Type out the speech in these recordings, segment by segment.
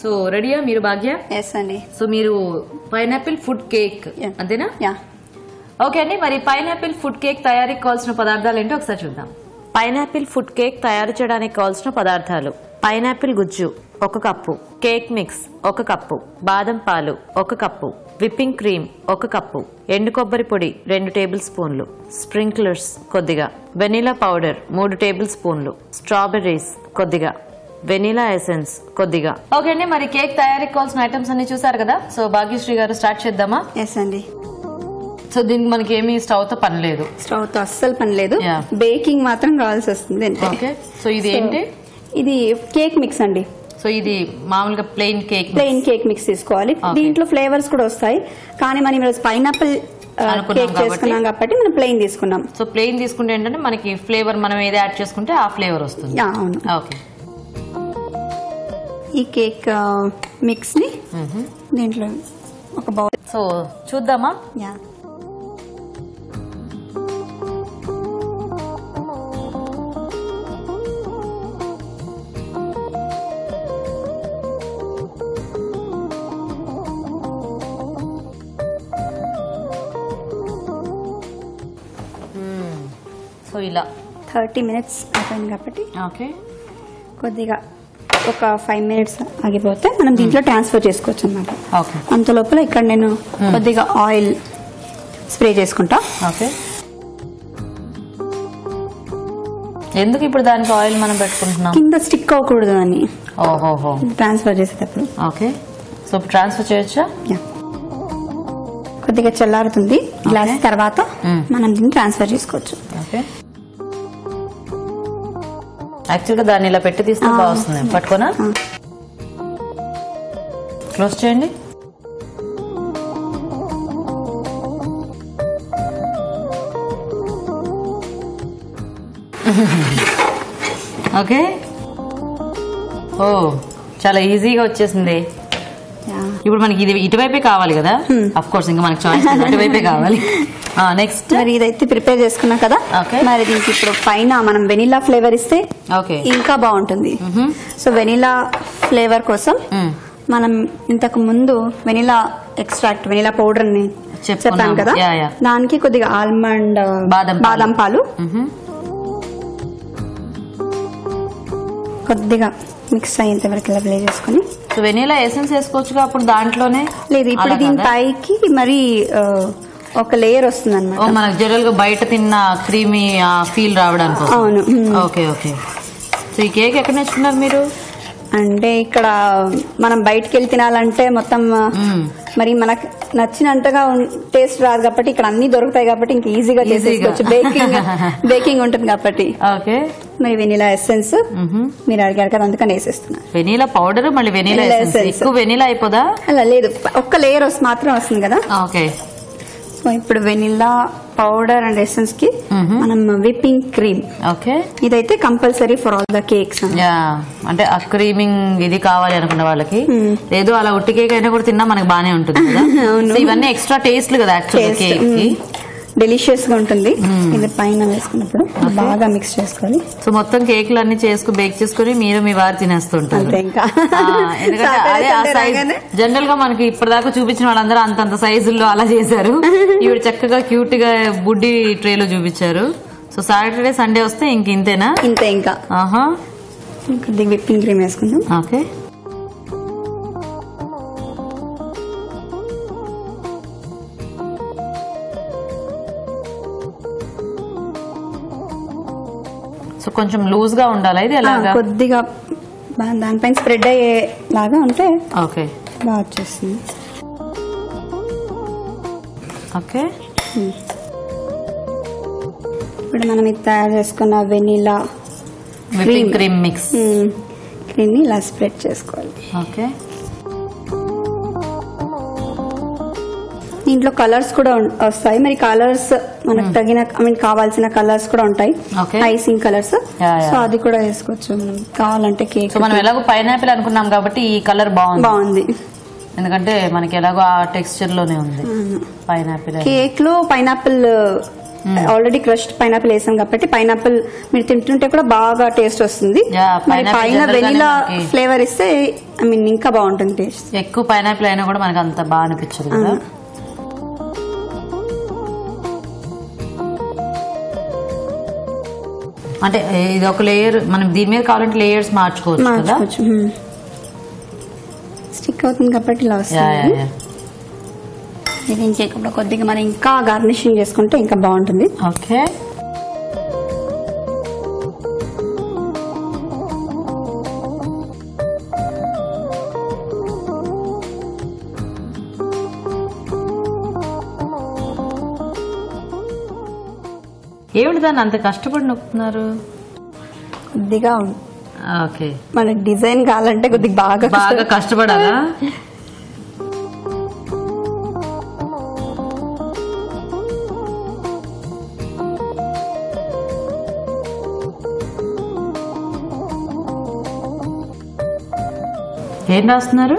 So రెడీయా మీరు భాగ్య? yes అండి. సో మీరు పైనాపిల్ ఫుడ్ కేక్ అంతేనా? యా. ఓకే అండి, మరి పైనాపిల్ ఫుడ్ కేక్ తయారీకి కావాల్సిన పదార్థాలు ఏంటో ఒకసారి చూద్దాం. పైనాపిల్ ఫుడ్ కేక్ తయారు చేయడానికి కావాల్సిన పదార్థాలు: పైనాపిల్ గుజ్జు 1 కప్పు, కేక్ మిక్స్ 1 కప్పు, బాదం పాలు 1 కప్పు, విప్పింగ్ క్రీమ్ 1 కప్పు, ఎండు కొబ్బరి పొడి 2 టేబుల్ స్పూన్లు, స్ప్రింక్లర్స్ కొద్దిగా, వెనిలా పౌడర్ 3 టేబుల్ స్పూన్లు, స్ట్రాబెర్రీస్ కొద్దిగా, వెనిలా ఎసెన్స్ కొద్దిగా. ఓకే అండి, మరి కేక్ తయారీకి కావాల్సిన ఐటమ్స్ అన్ని చూసారు కదా. సో భాగ్యశ్రీ గారు స్టార్ట్ చేద్దామా? ఎస్ అండి. సో దీనికి మనకి ఏమి స్టవ్ తో పని లేదు, స్టవ్ తో అస్సలు పని లేదు, బేకింగ్ మాత్రం కావాల్సి వస్తుంది. ఓకే, సో ఇది ఏంటి? ఇది కేక్ మిక్స్ అండి. సో ఇది మామూలుగా ప్లెయిన్ కేక్ మిక్స్ తీసుకోవాలి. దీంట్లో ఫ్లేవర్స్ కూడా వస్తాయి, కానీ మనం ఈరోజు పైనాపిల్ కేక్ చేసుకున్నాం కాబట్టి మనం ప్లెయిన్ తీసుకున్నాం. సో ప్లెయిన్ తీసుకుంటే ఏంటంటే మనకి ఫ్లేవర్ మనం ఏది యాడ్ చేసుకుంటే ఆ ఫ్లేవర్ వస్తుంది. అవును. ఓకే, ఈ కేక్ మిక్స్ ని దీంట్లో ఒక బౌల్ సో చూద్దామా? యా. సో ఇలా 30 minutes అయిపోయింది కాబట్టి కొద్దిగా ఒక 5 minutes ఆగిపోతే మనం దీంట్లో ట్రాన్స్ఫర్ చేసుకోవచ్చు అన్నమాట. అంత లోపల ఇక్కడ నేను కొద్దిగా ఆయిల్ స్ప్రే చేసుకుంటా. ఎందుకు ఇప్పుడు దానికి ఆయిల్ మనం పెట్టుకుంటున్నాం? కింద స్టిక్ అవ్వకూడదు అని ట్రాన్స్ఫర్ చేసేటప్పుడు. ఓకే, సో ట్రాన్స్ఫర్ చేయొచ్చా? కొద్దిగా చల్లారుతుంది గ్లాస్ తర్వాత మనం దీన్ని ట్రాన్స్ఫర్ చేసుకోవచ్చు. యాక్చువల్ గా దాన్ని ఇలా పెట్టి తీస్తే బాగుంది. పట్టుకోనా? క్లోజ్ చేయండి. ఓకే, ఓ చాలా ఈజీగా వచ్చేసింది. ఇప్పుడు మనకి ఇది ఇటువైపే కావాలి కదా. అఫ్ కోర్స్ ఇంకా మనకి చాయిస్ ఇటువైపే కావాలి. నెక్స్ట్ మరి ఇదైతే ప్రిపేర్ చేసుకున్నాం కదా, మరి దీనికి ఇప్పుడు పైన మనం వెనిలా ఫ్లేవర్ ఇస్తే ఇంకా బాగుంటుంది. సో వెనిలా ఫ్లేవర్ కోసం మనం ఇంతకు ముందు వెనిలా ఎక్స్ట్రాక్ట్ వెనిలా పౌడర్ ని చెప్పాం కదా, దానికి కొద్దిగా ఆల్మండ్ బాదం పాలు కొద్దిగా మిక్స్ అయ్యేంత వరకు ఇలా ప్లే చేసుకుని. సో వెనీలా ఎసెన్స్ వేసుకోవచ్చుగా అప్పుడు దాంట్లోనే? లేదు, ఇప్పుడు దీని పైకి మరి ఒక లేయర్ వస్తుంది అన్నమాట, మనకు జనరల్ గా బయట తిన్న క్రీమీ ఫీల్ రావడానికి. అవును. Okay okay. సో ఈ కేక్ ఎక్కడ నేర్చుకున్నారు మీరు? అంటే ఇక్కడ మనం బయటకి వెళ్ళి తినాలంటే మొత్తం మరి మనకు నచ్చినంతగా టేస్ట్ రాదు కాబట్టి ఇక్కడ అన్ని దొరుకుతాయి కాబట్టి ఇంకా ఈజీగా చేసుకోవచ్చు. బేకింగ్ ఉంటుంది కాబట్టి. ఓకే, మరి వెనీలా ఎసెన్స్ మీరు అడిగారు కదా, అందుకని వేసేస్తున్నా. వెనీలా పౌడర్ మళ్ళీ వెనీలా ఎసెన్స్. వెనీలా అయిపోదా? అలా లేదు, ఒక్క లేయర్ మాత్రం వస్తుంది కదా. ఓకే, సో ఇప్పుడు వెనీలా పౌడర్ అండ్ ఎసెన్స్ కి మనం విప్పింగ్ క్రీమ్. ఓకే, ఇదైతే compulsory for all the cakes. అంటే ఆ క్రీమింగ్ ఇది కావాలి అనుకున్న వాళ్ళకి. లేదు అలా ఉట్టి కేక్ అయినా కూడా తిన్నా మనకి బానే ఉంటుంది కదా. ఇవన్నీ ఎక్స్ట్రా టేస్ట్లు కదా యాక్చువల్ కేక్ కి, డెలిషియస్ గా ఉంటుంది. ఇది పైన వేసుకున్నప్పుడు బాగా మిక్స్ చేసుకోవాలి. సో మొత్తం కేకులు అన్ని చేసుకుని బేక్ చేసుకుని మీరు మీ వారు తినేస్తుంటారు. జనరల్ గా మనకి ఇప్పటిదాకా చూపించిన వాళ్ళందరూ అంతంత సైజుల్లో అలా చేశారు. ఇవి చక్కగా క్యూట్ గా బుడ్డి ట్రే లో చూపించారు. సో సాటర్డే సండే వస్తే ఇంక ఇంతేనా? ఇంతే. ఇంకా విప్పింగ్ క్రీమ్ వేసుకుందాం. ఓకే, కొంచెం లూజ్ గా ఉండాలి. ఇది ఎలాగా కొద్దిగా దానిపైన స్ప్రెడ్ అయ్యేలాగా ఉంటే ఓకే బాగా వచ్చేసింది. ఓకే, ఇప్పుడు మనం ఇది తయారు చేసుకున్న వెనీలా క్రీమ్ మిక్స్ క్రీమ్ని ఇలా స్ప్రెడ్ చేసుకోవాలి. ఓకే, దీంట్లో కలర్స్ కూడా వస్తాయి. మరి కలర్స్ మనకు తగిన కావాల్సిన కలర్స్ కూడా ఉంటాయి, ఐసింగ్ కలర్స్. సో అది కూడా వేసుకోవచ్చు మనం కావాలంటే. కేక్ మనం ఎలాగో పైనాపిల్ అనుకున్నాం కాబట్టి ఈ కలర్ బాగుంది, ఎందుకంటే మనకి ఎలాగో ఆ టెక్స్చర్ లోనే ఉంది పైనాపిల్. కేక్ లో పైనాపిల్ ఆల్రెడీ క్రష్డ్ పైనాపిల్ వేసాం కాబట్టి పైనాపిల్ మీరు తింటుంటే కూడా బాగా టేస్ట్ వస్తుంది. మరి పైన వెనిలా ఫ్లేవర్ ఇస్తే ఐ మీన్ ఇంకా బాగుంటుంది టేస్ట్. ఎక్కువ పైనాపిల్ అయినా కూడా మనకు అంత బాగా అనిపించదు కదా. అంటే ఇది ఒక లేయర్, మనం దీని మీద కావాలంటే లేయర్స్ మార్చుకోవచ్చు కదా. స్టిక్ అవుతుంది కాబట్టి ఇలా వస్తుంది. ఇది ఇంకేటప్పుడు కొద్దిగా మనం ఇంకా గార్నిషింగ్ చేసుకుంటే ఇంకా బాగుంటుంది. ఓకే, ఏమిటి దాన్ని అంత కష్టపడి నొక్కుతున్నారు? కొద్దిగా ఓకే, మనకి డిజైన్ కావాలంటే కొద్దిగా బాగా బాగా కష్టపడాలా? ఏం రాస్తున్నారు?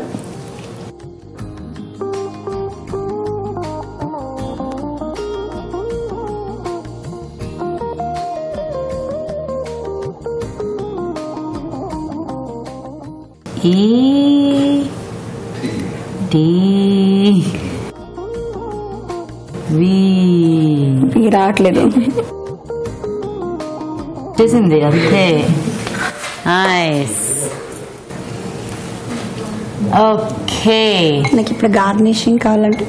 రావట్లేదు, చేసింది అంతే. ఓకే, నాకు ఇప్పుడు గార్నిషింగ్ కావాలంటే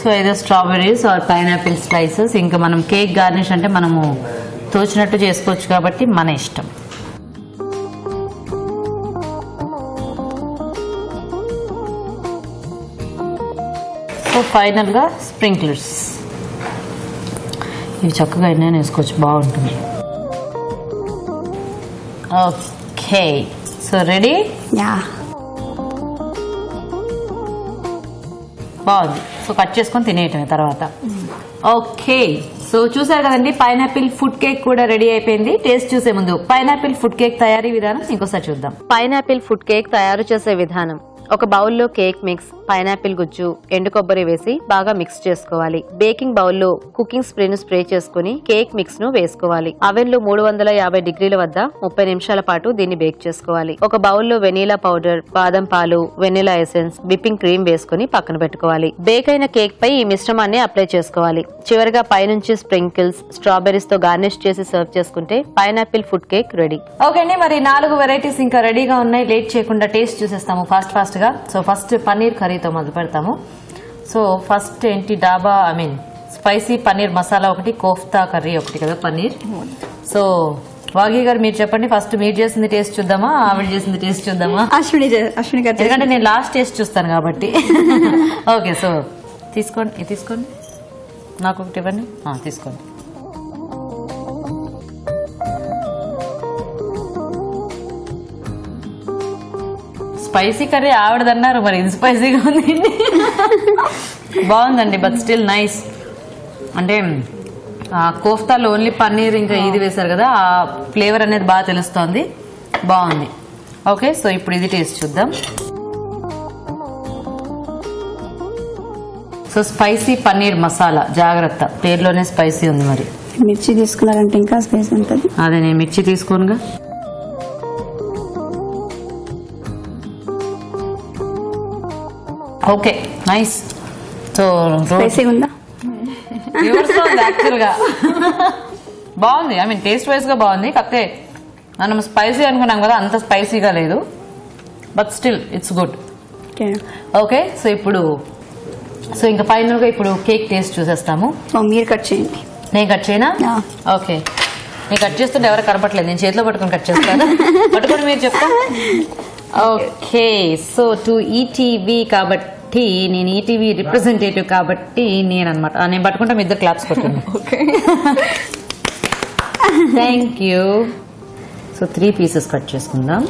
సో ఏదో స్ట్రాబెర్రీస్ ఆర్ పైనాపిల్ స్లైసెస్. ఇంకా మనం కేక్ గార్నిష్ అంటే మనము తోచినట్టు చేసుకోవచ్చు కాబట్టి మన ఇష్టం. సో ఫైనల్గా స్ప్రింక్లర్స్, ఇవి చక్కగా అయినా వేసుకోవచ్చు, బాగుంటుంది. Okay, so ready. బాగుంది. సో కట్ చేసుకొని తినేయటమే తర్వాత. ఓకే, సో చూసారు కదండి, పైనాపిల్ ఫుడ్ కేక్ కూడా రెడీ అయిపోయింది. టేస్ట్ చూసే ముందు పైనాపిల్ ఫుడ్ కేక్ తయారీ విధానం ఇంకోసారి చూద్దాం. పైనాపిల్ ఫుడ్ కేక్ తయారు చేసే విధానం: ఒక బౌల్లో కేక్ మిక్స్, పైనాపిల్ గుజ్జు, ఎండు కొబ్బరి వేసి బాగా మిక్స్ చేసుకోవాలి. బేకింగ్ బౌల్లో కుకింగ్ స్ప్రే ను స్ప్రే చేసుకుని కేక్ మిక్స్ ను వేసుకోవాలి. అవెన్ లో 350 డిగ్రీల వద్ద 30 నిమిషాల పాటు దీన్ని బేక్ చేసుకోవాలి. ఒక బౌల్లో వెనీలా పౌడర్, బాదం పాలు, వెనీలా ఎసెన్స్, విప్పింగ్ క్రీమ్ వేసుకుని పక్కన పెట్టుకోవాలి. బేక్ అయిన కేక్ పై ఈ మిశ్రమాన్ని అప్లై చేసుకోవాలి. చివరిగా పైనుంచి స్ప్రింకిల్స్, స్ట్రాబెర్రీస్ తో గార్నిష్ చేసి సర్వ్ చేసుకుంటే pineapple food cake ready. Okay అండి, మరి 4 వెరైటీస్ ఇంకా రెడీగా ఉన్నాయి. లేట్ చేయకుండా టేస్ట్ చూసేస్తాము ఫాస్ట్. సో ఫస్ట్ పన్నీర్ కర్రీతో మొదలు పెడతాము. సో ఫస్ట్ ఏంటి, dhaba I mean spicy paneer masala ఒకటి, కోఫ్తా కర్రీ ఒకటి కదా పన్నీర్. సో వాగి గారు మీరు చెప్పండి, ఫస్ట్ మీరు చేసింది టేస్ట్ చూద్దామా, ఆవిడ చేసింది టేస్ట్ చూద్దామా? అశ్విని గారు, ఎందుకంటే నేను లాస్ట్ టేస్ట్ చూస్తాను కాబట్టి. ఓకే, సో తీసుకోండి, తీసుకోండి, నాకు ఒకటి ఇవ్వండి, తీసుకోండి. స్పైసీ కర్రీ ఆవిడదన్నారు, మరి ఇది స్పైసీగా ఉంది. బాగుందండి, బట్ స్టిల్ నైస్. అంటే కోఫ్తాలో ఓన్లీ పన్నీర్ ఇంకా ఇది వేశారు కదా, ఆ ఫ్లేవర్ అనేది బాగా తెలుస్తుంది, బాగుంది. ఓకే, సో ఇప్పుడు ఇది టేస్ట్ చూద్దాం. సో స్పైసీ పన్నీర్ మసాలా, జాగ్రత్త, పేర్లోనే స్పైసీ ఉంది. మరి మిర్చి తీసుకున్నారంటే ఇంకా స్పైసీ ఉంటుంది. అదే నేను మిర్చి తీసుకోనుగా. Okay, nice. సో స్పైసీ ఉందా? యాక్చువల్ గా బాగుంది, ఐ మీన్ టేస్ట్ వైజ్ గా బాగుంది. కాకపోతే మనం స్పైసీ అనుకున్నాం కదా, అంత స్పైసీగా లేదు, but still it's good. Okay, so ఇప్పుడు సో ఇంకా ఫైనల్ గా ఇప్పుడు కేక్ టేస్ట్ చూసేస్తాము. మీరు కట్ చేయండి. నేను కట్ చేయనా? ఓకే, నేను కట్ చేస్తుంటే ఎవరు కనపట్లేదు, నేను చేతిలో పట్టుకుని కట్ చేస్తాను. పట్టుకుని మీరు చెప్తా. ఓకే, సో టు ఈటీవీ కాబట్టి, నేను ఈటీవీ రిప్రజెంటేటివ్ కాబట్టి నేను అనమాట. నేను పట్టుకుంటా, మీ ఇద్దరు క్లాప్స్ కొట్టండి. Thank you. So 3 pieces cut చేసుకుందాం.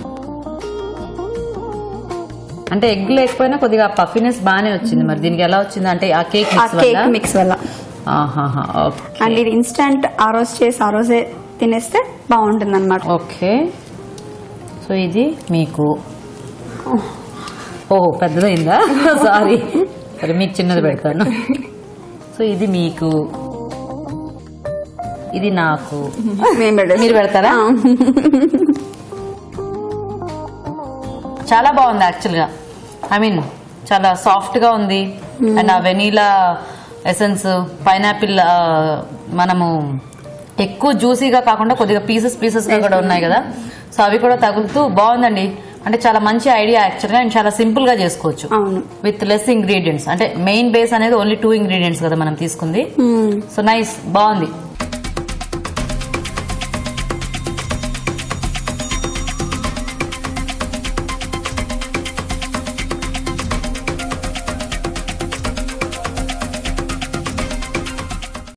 అంటే ఎగ్ లేకపోయినా కొద్దిగా పఫీనెస్ బాగానే వచ్చింది. మరి దీనికి ఎలా వచ్చింది అంటే ఆ కేక్ మిక్స్ వల్ల. అండ్ ఇది ఇన్స్టంట్, ఆ రోజు చేసి ఆ రోజే తినేస్తే బాగుంటుంది అనమాట. ఓకే, సో ఇది మీకు ఓహో పెద్దదైందా? సారీ, సరే మీకు చిన్నది పెడతాను. సో ఇది మీకు, ఇది నాకు, మీరు పెడతారా? చాలా బాగుంది యాక్చువల్గా, ఐ మీన్ చాలా సాఫ్ట్గా ఉంది. అండ్ ఆ వెనీలా ఎసెన్స్, పైనాపిల్ మనము ఎక్కువ జ్యూసీగా కాకుండా కొద్దిగా పీసెస్గా కూడా ఉన్నాయి కదా, సో అవి కూడా తగులుతూ బాగుందండి. అంటే చాలా మంచి ఐడియా యాక్చువల్గా, అండ్ చాలా సింపుల్ గా చేసుకోవచ్చు విత్ లెస్ ఇంగ్రీడియంట్స్. అంటే మెయిన్ బేస్ అనేది ఓన్లీ 2 ఇంగ్రీడియంట్స్ కదా మనం తీసుకుంది. సో నైస్, బాగుంది.